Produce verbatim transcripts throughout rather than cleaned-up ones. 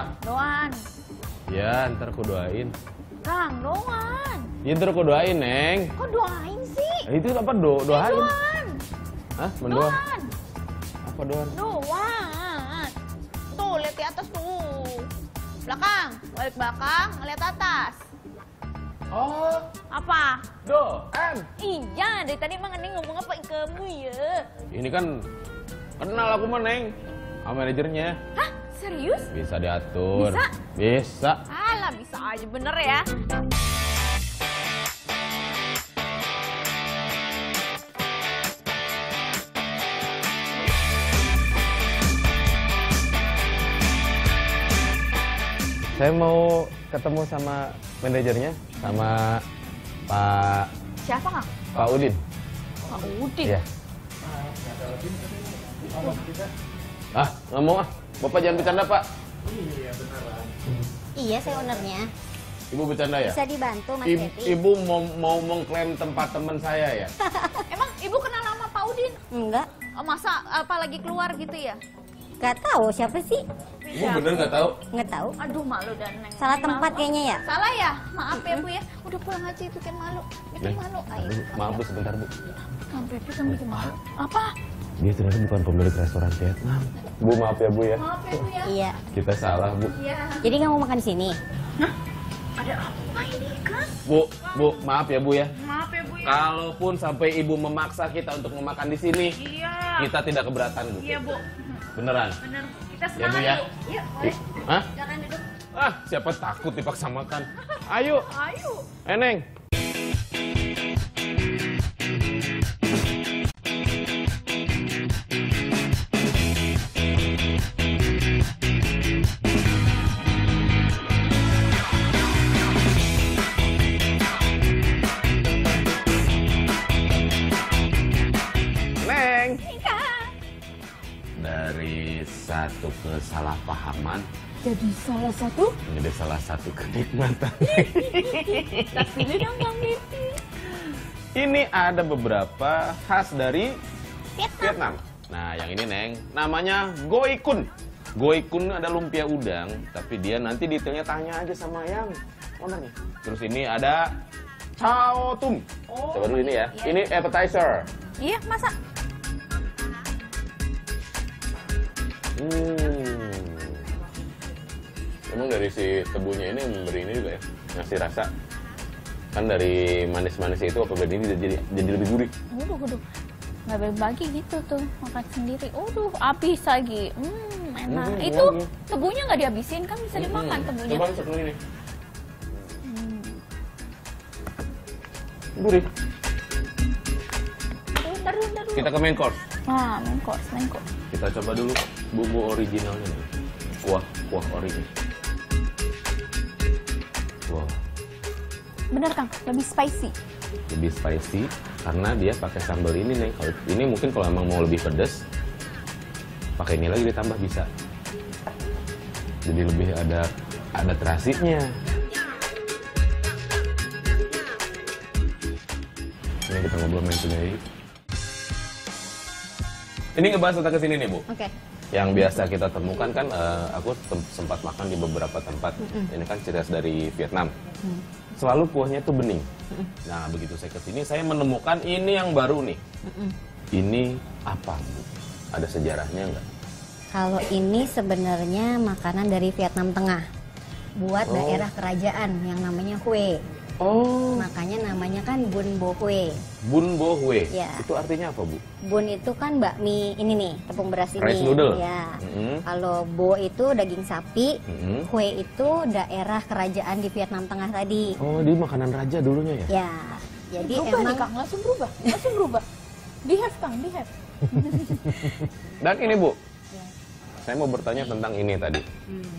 Kak. Doan. Ya, ntar aku doain. Kang, doan. Ya, ntar aku doain, Neng. Kok doain sih? Ya, itu apa do doain? Ya, doan. Hah, mendoan? Doan. Apa doan? Doan. Tuh, lihat di atas tuh. Belakang, balik belakang, lihat atas. Oh. Apa? Doan. Iya, dari tadi emang Neng ngomong apa kamu ya? Ini kan kenal aku mah, Neng. Sama manajernya. Hah? Serius? Bisa diatur. Bisa? Bisa. Alah, bisa aja bener ya. Saya mau ketemu sama manajernya, sama Pak... Siapa, Kang? Pak Udin. Pak Udin? Iya. Ah, nggak mau ah. Bapak jangan bercanda, Pak. Iya, benar. Iya, saya ownernya. Ibu bercanda ya? Bisa dibantu, Mas Devi. Ibu mau, mau mengklaim tempat teman saya ya? Emang Ibu kenal sama Pak Udin? Enggak. Masa apa lagi keluar gitu ya? Gak tahu siapa sih? Ibu ya, bener nggak tahu? Nggak tahu. Aduh, malu dan Neng. Salah tempat kayaknya ya? Salah ya? Maaf ya, Bu ya. Udah pulang aja, itu kan malu. Bikin malu. Ayo. Maaf, Bu, sebentar, Bu. Sampai itu kan bikin malu. Apa? Dia ternyata bukan pemilik restoran Vietnam. Bu, maaf ya, Bu ya. Maaf ya, Bu ya. Iya. Kita salah, Bu. Iya. Jadi nggak mau makan di sini? Hah? Ada apa ini, Kang? Bu, Bu, maaf ya, Bu ya. Maaf ya, Bu ya. Kalaupun sampai Ibu memaksa kita untuk memakan di sini, iya, kita tidak keberatan, Bu. Iya, Bu. Beneran? Bener. Kita semangat, ya, Bu. Ya. Bu. Yuk, boleh. Hah? Jangan duduk. Ah, siapa takut dipaksa makan? Ayo. Ayo. Eneng. Satu kesalahpahaman jadi salah satu jadi salah satu kenikmatan. Ini ada beberapa khas dari Vietnam. Vietnam. Nah, yang ini, Neng, namanya Gỏi Cuốn. Gỏi Cuốn ada lumpia udang, tapi dia nanti detailnya tanya aja sama yang owner nih. Terus ini ada chao tum. Oh, coba dulu ini ya. Iya. Ini appetizer. Iya, masak. Hmm. Emang dari si tebunya ini memberi ini juga ya, ngasih rasa. Kan dari manis-manisnya itu apa bedanya ini jadi jadi lebih gurih. Aduh, aduh. Nggak berbagi gitu tuh, makan sendiri. Aduh, habis lagi. Hmm, enak. Hmm, itu ya, ya. Tebunya nggak dihabisin kan bisa dimakan hmm, tebunya. Coba satu ini. Hmm. Gurih. Aduh, ntar dulu, ntar dulu. Kita ke main course. Ah, main course, main course. Kita coba dulu bumbu originalnya nih. Kuah, kuah original. Wow. Bener, Kang, lebih spicy. Lebih spicy karena dia pakai sambal ini, Neng. Kalau ini mungkin kalau emang mau lebih pedas, pakai ini lagi ditambah bisa. Jadi lebih ada ada terasinya. Ini kita ngobrol main sendiri. Ini ngebahas tentang kesini nih, Bu. Oke. Okay. Yang biasa kita temukan kan, uh, aku sempat makan di beberapa tempat. Mm-hmm. Ini kan ciri khas dari Vietnam. Mm-hmm. Selalu kuahnya tuh bening. Mm-hmm. Nah, begitu saya kesini, saya menemukan ini yang baru nih. Mm-hmm. Ini apa, Bu? Ada sejarahnya nggak? Kalau ini sebenarnya makanan dari Vietnam Tengah. Buat oh. daerah kerajaan yang namanya Huế. Oh. Makanya namanya kan Bún Bò Huế. Bún Bò Huế. Ya. Itu artinya apa, Bu? Bun itu kan bakmi ini nih, tepung beras ini. Rice noodle. Ya. Mm-hmm. Kalau bo itu daging sapi, mm-hmm. Huế itu daerah kerajaan di Vietnam Tengah tadi. Oh, di makanan raja dulunya ya? Ya. Jadi berubah emang nih, Kang, langsung berubah, langsung berubah. Di have, Kang, di have. Dan ini, Bu. Ya. Saya mau bertanya tentang ini tadi. Hmm.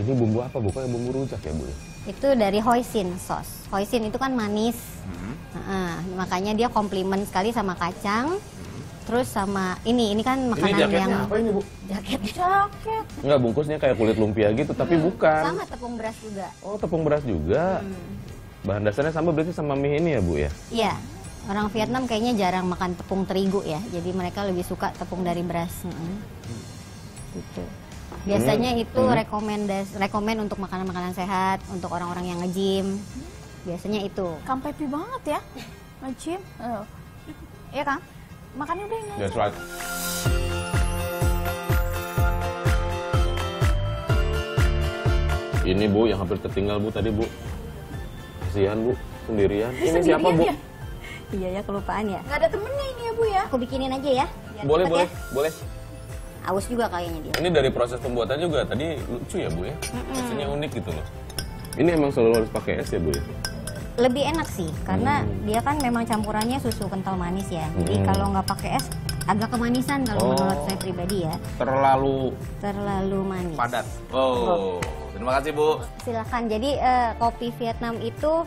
Ini bumbu apa, Bu? Kayak bumbu rujak ya, Bu? Itu dari hoisin sauce. Hoisin itu kan manis. Hmm. Nah, makanya dia komplimen sekali sama kacang. Hmm. Terus sama ini, ini kan makanan ini jaketnya yang apa ini, Bu? Jaket. Jaket. Enggak, bungkusnya kayak kulit lumpia gitu, tapi hmm. bukan. Sama tepung beras juga. Oh, tepung beras juga. Hmm. Bahan dasarnya sama berarti sama mie ini ya, Bu ya? Iya. Orang Vietnam kayaknya jarang makan tepung terigu ya. Jadi mereka lebih suka tepung dari beras. Hmm. Gitu. Biasanya hmm. itu hmm. rekomendasi rekomend untuk makanan-makanan sehat untuk orang-orang yang nge-gym. Biasanya itu. Kampepi banget ya. Nge-gym. Uh. Iya kan? Makannya udah nge-gym. That's right. Ini Bu yang hampir tertinggal Bu tadi Bu. Kasihan Bu, sendirian. Ini sendirian siapa Bu? Ya? Iya ya, kelupaan ya. Gak ada temennya ini ya Bu ya. Aku bikinin aja ya. Biar boleh, boleh, ya. boleh. Aus juga kayaknya dia. Ini dari proses pembuatan juga tadi lucu ya Bu ya. Rasanya unik gitu loh. Ini emang selalu harus pakai es ya Bu ya? Lebih enak sih, karena hmm. dia kan memang campurannya susu kental manis ya. Jadi hmm. kalau nggak pakai es agak kemanisan kalau oh. menurut saya pribadi ya. Terlalu terlalu manis. Padat. Oh. Terima kasih Bu. Silakan. Jadi uh, kopi Vietnam itu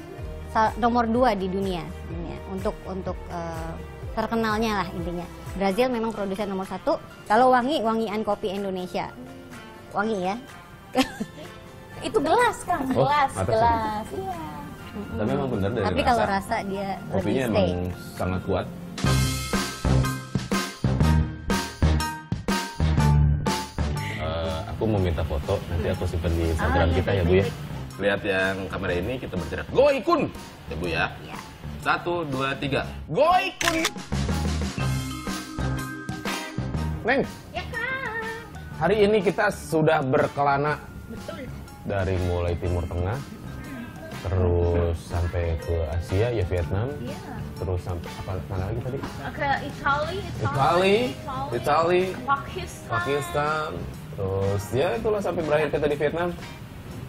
nomor dua di dunia, dunia. untuk untuk uh, terkenalnya lah intinya. Brazil memang produsen nomor satu. Kalau wangi, wangian kopi Indonesia. Wangi ya. Itu gelas Kang, gelas, oh, gelas. Iya. Mm-hmm. Tapi memang benar dari Tapi rasa, kalau rasa dia kopinya lebih emang sangat kuat. Uh, aku mau minta foto, nanti aku simpan di Instagram ah, kita ya, ya Bu ya. Lihat yang kamera ini kita bergerak. Gỏi Cuốn ya Bu ya. Iya. Satu, dua, tiga. Gỏi Cuốn. Neng, ya, hari ini kita sudah berkelana. Betul. Dari mulai Timur Tengah, terus sampai ke Asia, ya Vietnam, ya. Terus sampai apa, mana lagi tadi? Ke Itali, Itali, Itali, Pakistan, Pakistan, terus ya itulah sampai berakhir kita di Vietnam.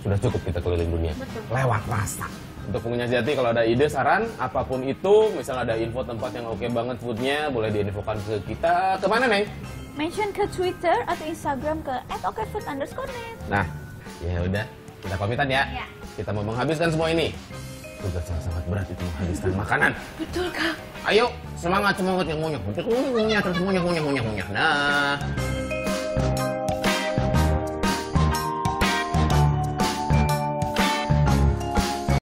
Sudah cukup kita keliling dunia. Betul. Lewat rasa. Untuk pengunyah jati, kalau ada ide, saran, apapun itu, misal ada info tempat yang oke banget foodnya, boleh diinfokan ke kita. Kemana, Neng? Mention ke Twitter atau Instagram ke at okfood underscore net. Nah, ya udah, kita pamitan ya. ya. Kita mau menghabiskan semua ini. Tugas yang sangat berat itu menghabiskan makanan. Betul, Kak. Ayo, semangat semangat yang ngunyah. Ngunyah terus ngunyah ngunyah ngunyah ngunyah. Nah.